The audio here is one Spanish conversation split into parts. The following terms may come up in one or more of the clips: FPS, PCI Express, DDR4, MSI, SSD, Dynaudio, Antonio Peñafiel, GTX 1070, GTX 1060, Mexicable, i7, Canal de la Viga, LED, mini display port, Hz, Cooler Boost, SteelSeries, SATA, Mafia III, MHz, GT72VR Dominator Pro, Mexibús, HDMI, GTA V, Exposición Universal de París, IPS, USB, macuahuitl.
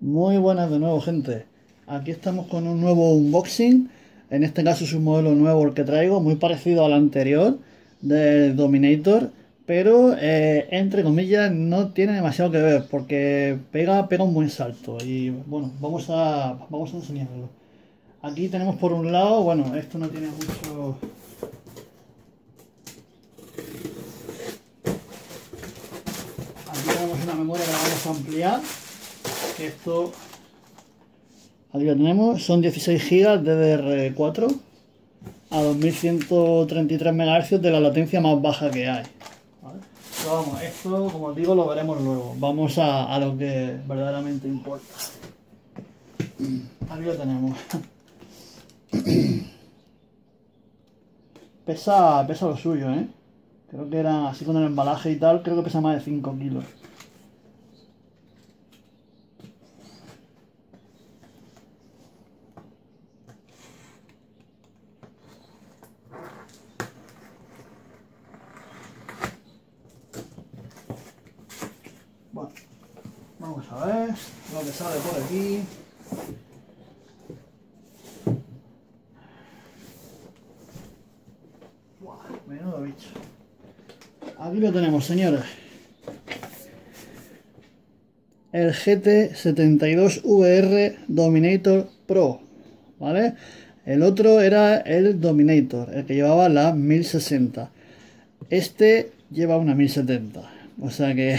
Muy buenas de nuevo, gente. Aquí estamos con un nuevo unboxing. En este caso es un modelo nuevo el que traigo, muy parecido al anterior del Dominator, pero entre comillas no tiene demasiado que ver, porque pega un buen salto. Y bueno, vamos a enseñarlo. Aquí tenemos por un lado, bueno, esto no tiene mucho... Aquí tenemos una memoria que la vamos a ampliar. Esto aquí lo tenemos, son 16 GB DDR4 a 2133 MHz de la latencia más baja que hay, ¿vale? Pero vamos, esto como os digo lo veremos luego. Vamos a lo que verdaderamente importa. Aquí lo tenemos. Pesa lo suyo, ¿eh? Creo que era así con el embalaje y tal, creo que pesa más de 5 kilos. Bueno, vamos a ver lo que sale por aquí. Buah, menudo bicho. Aquí lo tenemos, señores. El GT72VR Dominator Pro, ¿vale? El otro era el Dominator, el que llevaba la 1060. Este lleva una 1070. O sea que...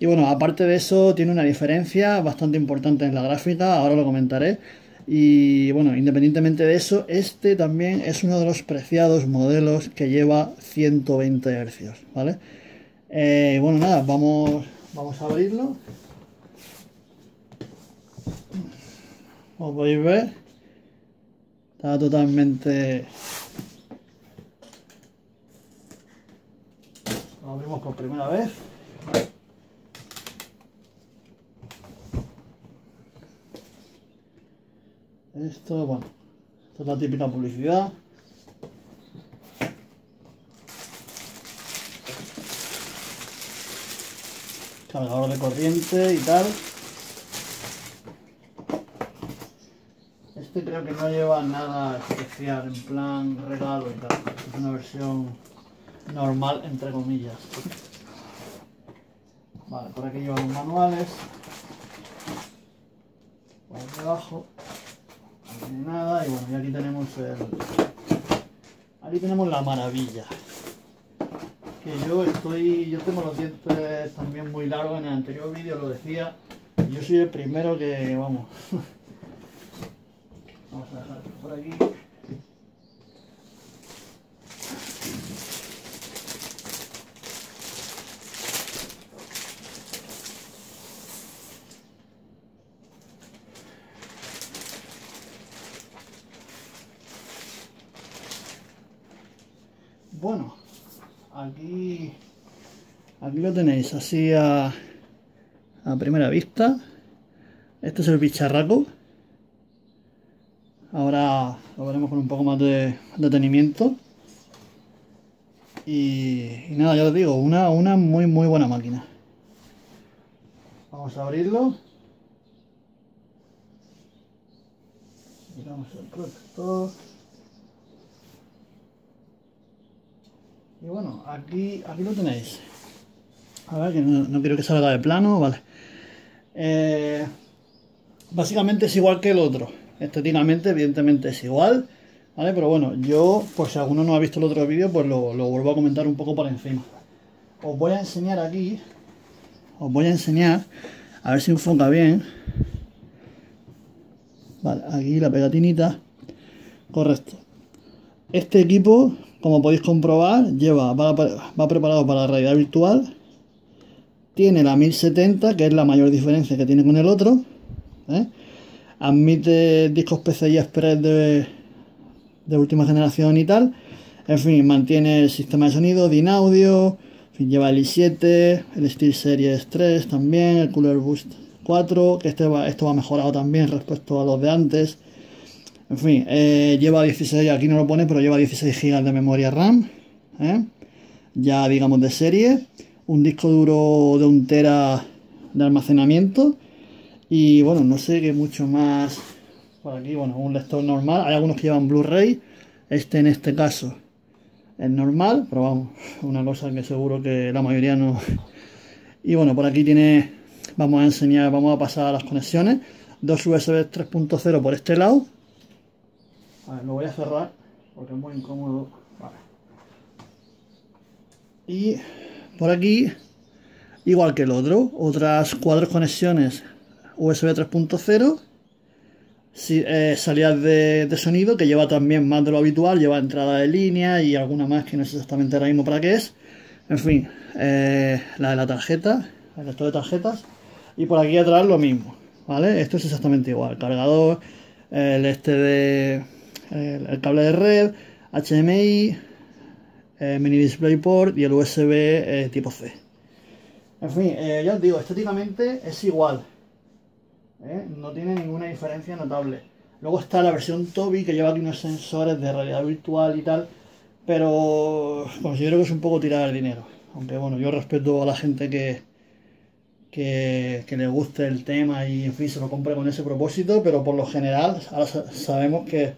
Y bueno, aparte de eso, tiene una diferencia bastante importante en la gráfica, ahora lo comentaré. Y bueno, independientemente de eso, este también es uno de los preciados modelos que lleva 120 Hz, ¿vale? Bueno, nada, vamos a abrirlo. Como podéis ver, está totalmente... Lo abrimos por primera vez. Esto, bueno, esto es la típica publicidad. Cargador de corriente y tal. Este creo que no lleva nada especial, en plan regalo y tal. Es una versión normal, entre comillas. Vale, por aquí lleva los manuales. Por aquí abajo. No tiene nada. Y bueno, y aquí tenemos aquí tenemos la maravilla. Que yo tengo los dientes también muy largos, en el anterior vídeo lo decía. Yo soy el primero que, vamos. Vamos a dejar por aquí. Bueno, aquí lo tenéis, así a primera vista. Este es el bicharraco. Ahora lo veremos con un poco más de detenimiento. Y nada, ya os digo, una muy buena máquina. Vamos a abrirlo. Miramos el protector. Y bueno, aquí lo tenéis. A ver, que no quiero que salga de plano, vale. Básicamente es igual que el otro. Estéticamente, evidentemente, es igual, ¿vale? Pero bueno, yo, pues si alguno no ha visto el otro vídeo, pues lo vuelvo a comentar un poco por encima. Os voy a enseñar aquí. Os voy a enseñar. A ver si enfoca bien. Vale, aquí la pegatinita. Correcto. Este equipo, como podéis comprobar, va preparado para la realidad virtual. Tiene la 1070, que es la mayor diferencia que tiene con el otro, ¿eh? Admite discos PCI Express de última generación y tal. En fin, mantiene el sistema de sonido Dynaudio. En fin, lleva el i7, el SteelSeries 3 también, el Cooler Boost 4, que esto va mejorado también respecto a los de antes. En fin, lleva 16, aquí no lo pone, pero lleva 16 GB de memoria RAM, ¿eh? Ya digamos de serie. Un disco duro de 1 TB de almacenamiento. Y bueno, no sé qué mucho más. Por aquí, bueno, un lector normal. Hay algunos que llevan Blu-ray. Este en este caso es normal, pero vamos, una cosa que seguro que la mayoría no. Y bueno, por aquí tiene, vamos a enseñar, vamos a pasar a las conexiones. Dos USB 3.0 por este lado. A ver, lo voy a cerrar porque es muy incómodo. Vale. Y por aquí, igual que el otro, otras cuatro conexiones USB 3.0. Salidas de sonido, que lleva también más de lo habitual, lleva entrada de línea y alguna más que no sé exactamente ahora mismo para qué es. En fin, la de la tarjeta, el lector de tarjetas. Y por aquí atrás lo mismo, ¿vale? Esto es exactamente igual, cargador, el cable de red, HDMI, mini display port y el USB tipo C. En fin, ya os digo, estéticamente es igual. No tiene ninguna diferencia notable. Luego está la versión Toby, que lleva aquí unos sensores de realidad virtual y tal, pero considero que es un poco tirar el dinero, aunque bueno, yo respeto a la gente que le guste el tema y en fin se lo compre con ese propósito, pero por lo general ahora sabemos que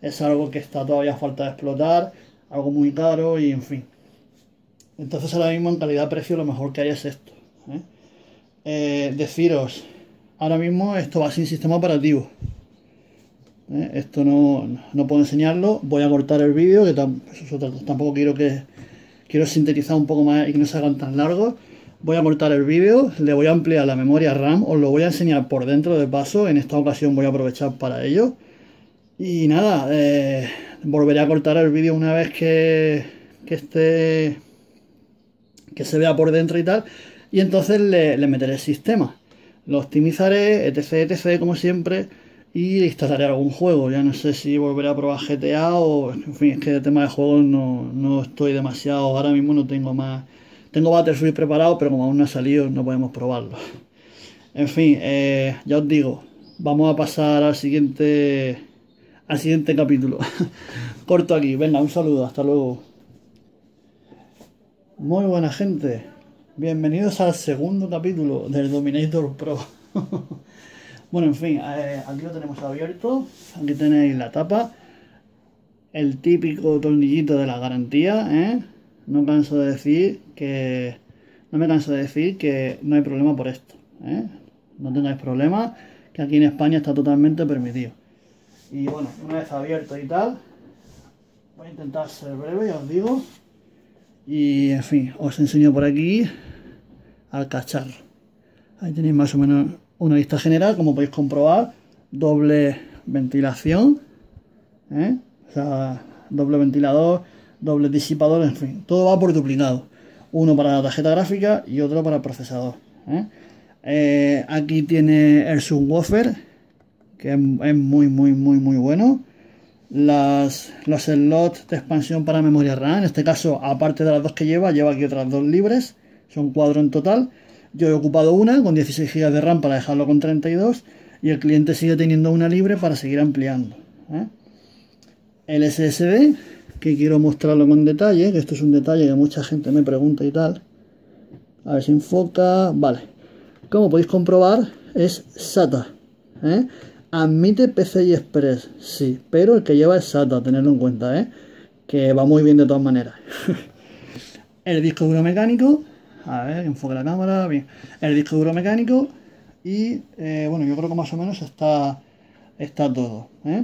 es algo que está todavía a falta de explotar, algo muy caro y en fin. Entonces ahora mismo en calidad-precio lo mejor que hay es esto, ¿eh? Deciros, ahora mismo esto va sin sistema operativo, esto no puedo enseñarlo. Voy a cortar el vídeo, que tampoco quiero sintetizar un poco más y que no se hagan tan largos. Voy a cortar el vídeo, le voy a ampliar la memoria RAM, os lo voy a enseñar por dentro de paso, en esta ocasión voy a aprovechar para ello. Y nada, volveré a cortar el vídeo una vez que se vea por dentro y tal, y entonces le meteré el sistema. Lo optimizaré, etc, etc, como siempre, y instalaré algún juego. Ya no sé si volveré a probar GTA o... En fin, es que el tema de juegos no estoy demasiado... Ahora mismo no tengo más... Tengo Battlefield preparado, pero como aún no ha salido, no podemos probarlo. En fin, ya os digo, vamos a pasar al siguiente... Al siguiente capítulo. Corto aquí. Venga, un saludo. Hasta luego. Muy buena gente. Bienvenidos al segundo capítulo del Dominator Pro. Bueno, en fin, aquí lo tenemos abierto. Aquí tenéis la tapa. El típico tornillito de la garantía, ¿eh? No me canso de decir que no hay problema por esto, ¿eh? No tengáis problema, que aquí en España está totalmente permitido. Y bueno, una vez abierto y tal, voy a intentar ser breve, ya os digo. Y en fin, os enseño por aquí al cacharro. Ahí tenéis más o menos una vista general, como podéis comprobar, doble ventilación, ¿eh? O sea, doble ventilador, doble disipador, en fin, todo va por duplicado, uno para la tarjeta gráfica y otro para el procesador, ¿eh? Aquí tiene el subwoofer, que es muy bueno. Los slots de expansión para memoria RAM, en este caso, aparte de las dos que lleva aquí otras dos libres, son 4 en total. Yo he ocupado una con 16 GB de RAM para dejarlo con 32, y el cliente sigue teniendo una libre para seguir ampliando, ¿eh? El SSD, que quiero mostrarlo con detalle, que esto es un detalle que mucha gente me pregunta y tal. A ver si enfoca. Vale, como podéis comprobar, es SATA, ¿eh? Admite PCI Express, sí, pero el que lleva es SATA, tenerlo en cuenta, ¿eh? Que va muy bien de todas maneras. El disco duro mecánico, a ver, enfoque la cámara, bien. El disco duro mecánico y, bueno, yo creo que más o menos está todo, ¿eh?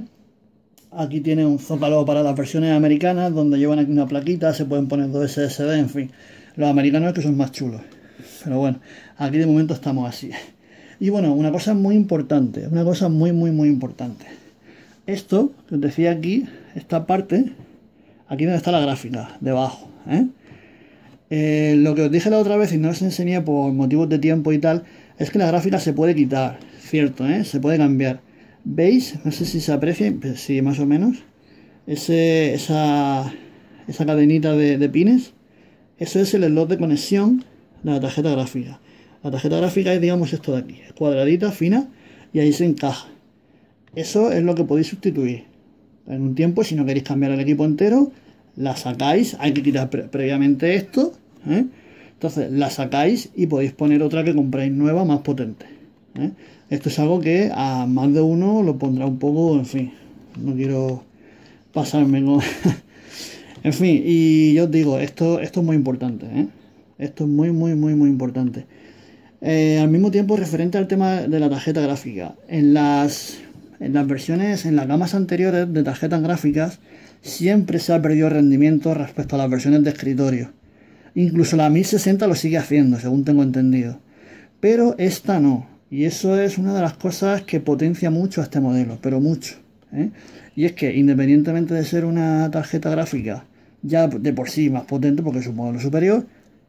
Aquí tiene un zócalo para las versiones americanas, donde llevan aquí una plaquita, se pueden poner dos SSD, en fin. Los americanos que son más chulos, pero bueno, aquí de momento estamos así. Y bueno, una cosa muy importante, una cosa muy importante. Esto, que os decía aquí, esta parte, aquí donde está la gráfica, debajo, ¿eh? Lo que os dije la otra vez y no os enseñé por motivos de tiempo y tal, es que la gráfica se puede quitar, cierto, ¿eh? Se puede cambiar. ¿Veis? No sé si se aprecia, sí, más o menos. Esa cadenita de pines, eso es el slot de conexión de la tarjeta gráfica. La tarjeta gráfica es, digamos, esto de aquí, cuadradita, fina, y ahí se encaja. Eso es lo que podéis sustituir. En un tiempo, si no queréis cambiar el equipo entero, la sacáis. Hay que quitar previamente esto, ¿eh? Entonces la sacáis y podéis poner otra que compráis nueva, más potente, ¿eh? Esto es algo que a más de uno lo pondrá un poco, en fin, no quiero pasarme con... En fin, y yo os digo, esto es muy importante, ¿eh? Esto es muy importante. Al mismo tiempo, referente al tema de la tarjeta gráfica, en las versiones, en las gamas anteriores de tarjetas gráficas, siempre se ha perdido rendimiento respecto a las versiones de escritorio. Incluso la 1060 lo sigue haciendo, según tengo entendido. Pero esta no. Y eso es una de las cosas que potencia mucho a este modelo, pero mucho, ¿eh? Y es que, independientemente de ser una tarjeta gráfica ya de por sí más potente, porque es un modelo superior,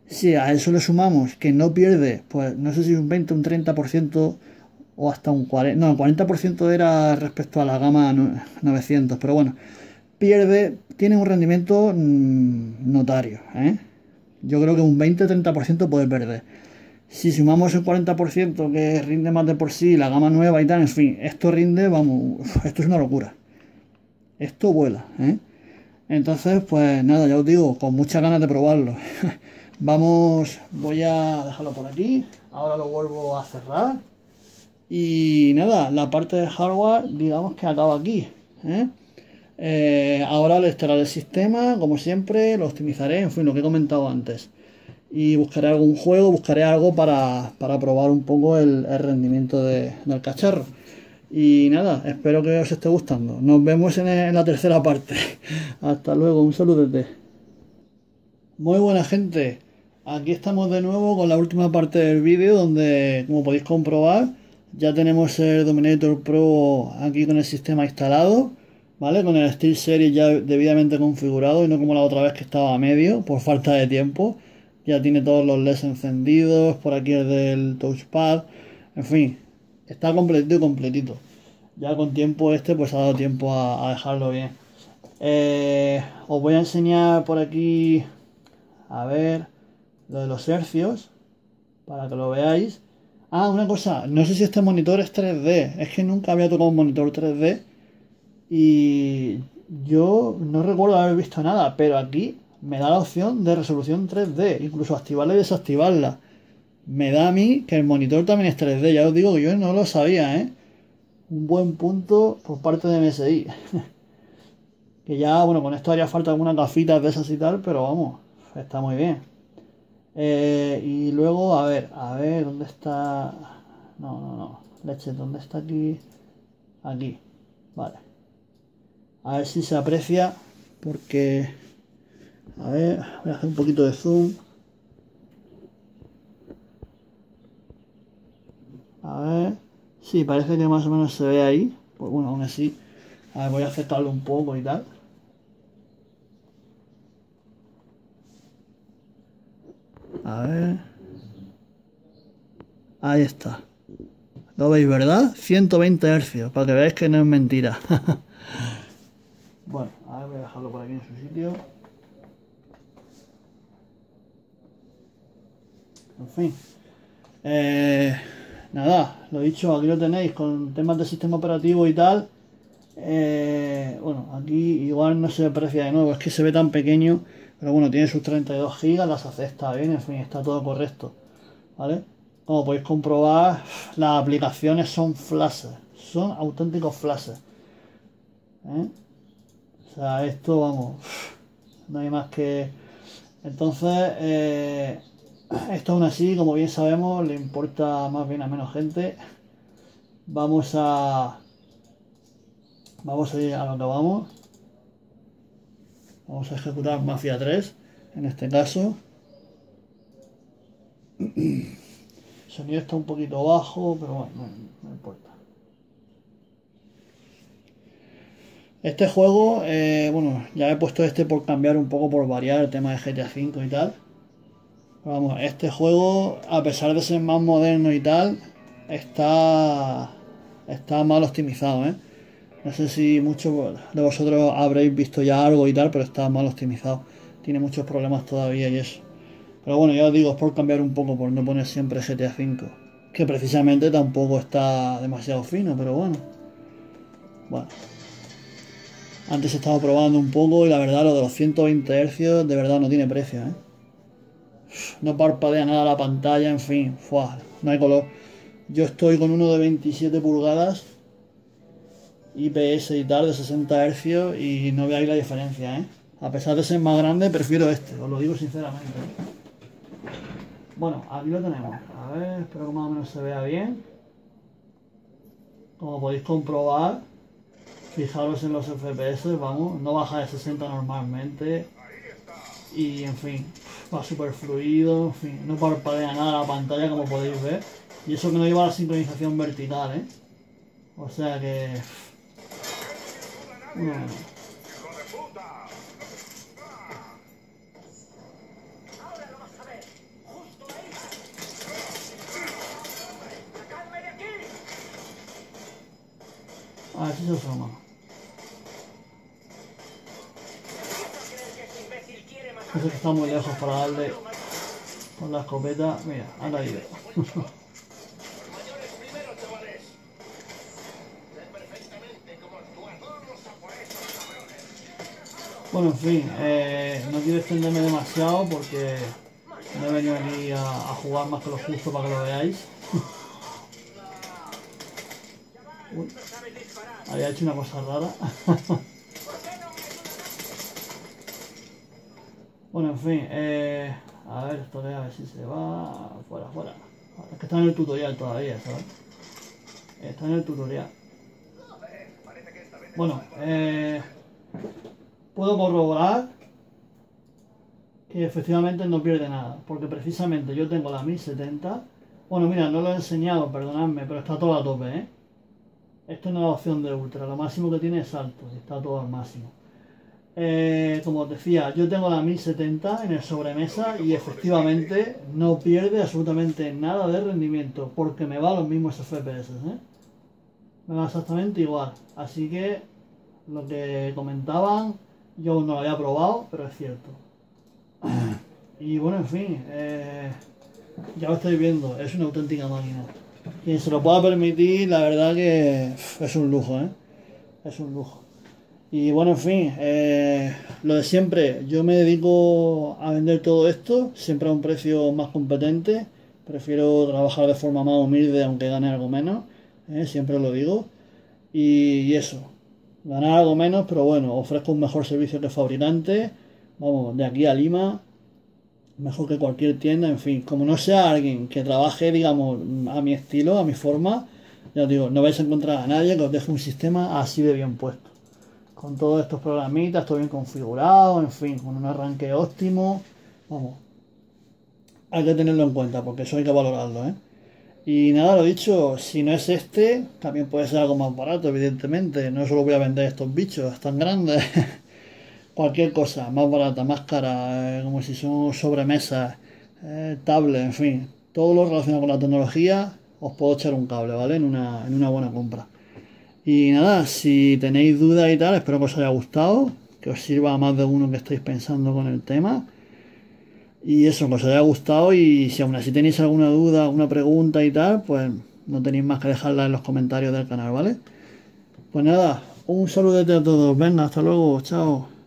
si a eso le sumamos que no pierde, pues no sé si un 20, un 30% o hasta un 40%, no, el 40% era respecto a la gama 900, pero bueno, pierde, tiene un rendimiento notario, ¿eh? Yo creo que un 20-30% puede perder. Si sumamos el 40% que rinde más de por sí, la gama nueva y tal, en fin, esto rinde, vamos, esto es una locura. Esto vuela, ¿eh? Entonces, pues nada, ya os digo, con muchas ganas de probarlo. Vamos, voy a dejarlo por aquí, ahora lo vuelvo a cerrar. Y nada, la parte de hardware, digamos que acaba aquí, ¿eh? Ahora le estará el sistema, como siempre, lo optimizaré, en fin, lo que he comentado antes. Y buscaré algún juego, buscaré algo para probar un poco el rendimiento del cacharro. Y nada, espero que os esté gustando. Nos vemos en la tercera parte. Hasta luego, un saludete. Muy buena gente, aquí estamos de nuevo con la última parte del vídeo, donde, como podéis comprobar, ya tenemos el Dominator Pro aquí con el sistema instalado, ¿vale? Con el SteelSeries ya debidamente configurado y no como la otra vez que estaba a medio por falta de tiempo. Ya tiene todos los LEDs encendidos, por aquí el del touchpad, en fin, está completito y completito. Ya con tiempo pues ha dado tiempo a dejarlo bien. Os voy a enseñar por aquí, a ver, lo de los hercios, para que lo veáis. Ah, una cosa, no sé si este monitor es 3D, es que nunca había tocado un monitor 3D y yo no recuerdo haber visto nada, pero aquí me da la opción de resolución 3D, incluso activarla y desactivarla. Me da a mí que el monitor también es 3D, ya os digo que yo no lo sabía, ¿eh? Un buen punto por parte de MSI. Que ya, bueno, con esto haría falta algunas gafitas de esas y tal, pero vamos, está muy bien. Y luego, a ver, ¿dónde está? No, leche, ¿dónde está aquí? Aquí, vale. A ver si se aprecia, porque... A ver, voy a hacer un poquito de zoom. A ver, sí, parece que más o menos se ve ahí. Pues bueno, aún así, a ver, voy a acercarlo un poco y tal. A ver, ahí está. ¿Lo veis, verdad? 120 Hz, para que veáis que no es mentira. Bueno, a ver, voy a dejarlo por aquí en su sitio. En fin, nada, lo dicho, aquí lo tenéis con temas de sistema operativo y tal. Bueno, aquí igual no se aprecia de nuevo, es que se ve tan pequeño, pero bueno, tiene sus 32 GB, las acepta bien, en fin, está todo correcto, ¿vale? Como podéis comprobar, las aplicaciones son flashes, son auténticos flashes, ¿eh? O sea, esto, vamos, no hay más que... Entonces, esto aún así, como bien sabemos, le importa más bien a menos gente. Vamos a ir a lo que vamos. Vamos a ejecutar Mafia 3, en este caso. El sonido está un poquito bajo, pero bueno, no importa. Este juego, bueno, ya he puesto este por cambiar un poco, por variar el tema de GTA V y tal. Vamos, este juego, a pesar de ser más moderno y tal, está mal optimizado, ¿eh? No sé si muchos de vosotros habréis visto ya algo y tal, pero está mal optimizado. Tiene muchos problemas todavía y eso. Pero bueno, ya os digo, es por cambiar un poco, por no poner siempre GTA V. Que precisamente tampoco está demasiado fino, pero bueno. Bueno. Antes he estado probando un poco y la verdad lo de los 120 Hz de verdad no tiene precio, ¿eh? No parpadea nada la pantalla, en fin, no hay color. Yo estoy con uno de 27 pulgadas, IPS y tal, de 60 Hz, y no veáis la diferencia, ¿eh? A pesar de ser más grande, prefiero este, os lo digo sinceramente. Bueno, aquí lo tenemos. A ver, espero que más o menos se vea bien. Como podéis comprobar, fijaros en los FPS, vamos, no baja de 60 normalmente. Y en fin, va súper fluido, en fin, no parpadea nada la pantalla, como podéis ver. Y eso que no lleva la sincronización vertical, ¿eh? O sea que... Bueno. A ver si se asoma. Eso que está muy lejos para darle con la escopeta. Mira, ha caído. Bueno, en fin, no quiero extenderme demasiado porque no he venido aquí a jugar más que lo justo para que lo veáis. Uy, había hecho una cosa rara. Bueno, en fin, a ver, esto a ver si se va. Fuera, fuera. Es que está en el tutorial todavía, ¿sabes? Está en el tutorial. Bueno, puedo corroborar que efectivamente no pierde nada, porque precisamente yo tengo la 1070. Bueno, mira, no lo he enseñado, perdonadme, pero está todo a tope, ¿eh? Esto no es la opción de ultra, lo máximo que tiene es alto, y está todo al máximo. Como os decía, yo tengo la 1070 en el sobremesa y efectivamente no pierde absolutamente nada de rendimiento, porque me va a los mismos FPS, ¿eh? Me va exactamente igual, así que lo que comentaban... Yo aún no lo había probado, pero es cierto. Y bueno, en fin, ya lo estáis viendo, es una auténtica máquina. Quien se lo pueda permitir, la verdad que es un lujo, ¿eh? Es un lujo. Y bueno, en fin, lo de siempre, yo me dedico a vender todo esto, siempre a un precio más competente. Prefiero trabajar de forma más humilde, aunque gane algo menos, siempre lo digo. Y eso. Ganar algo menos, pero bueno, ofrezco un mejor servicio que el fabricante, vamos, de aquí a Lima, mejor que cualquier tienda, en fin, como no sea alguien que trabaje, digamos, a mi estilo, a mi forma, ya os digo, no vais a encontrar a nadie que os deje un sistema así de bien puesto, con todos estos programitas, todo bien configurado, en fin, con un arranque óptimo, vamos, hay que tenerlo en cuenta, porque eso hay que valorarlo, ¿eh? Y nada, lo dicho, si no es este, también puede ser algo más barato, evidentemente. No solo voy a vender estos bichos tan grandes. Cualquier cosa, más barata, más cara, como si son sobremesas, tablets, en fin. Todo lo relacionado con la tecnología, os puedo echar un cable, ¿vale? En una buena compra. Y nada, si tenéis dudas y tal, espero que os haya gustado. Que os sirva a más de uno que estáis pensando con el tema. Y eso, que os haya gustado, y si aún así tenéis alguna duda, alguna pregunta y tal, pues no tenéis más que dejarla en los comentarios del canal, ¿vale? Pues nada, un saludete a todos, venga, hasta luego, chao.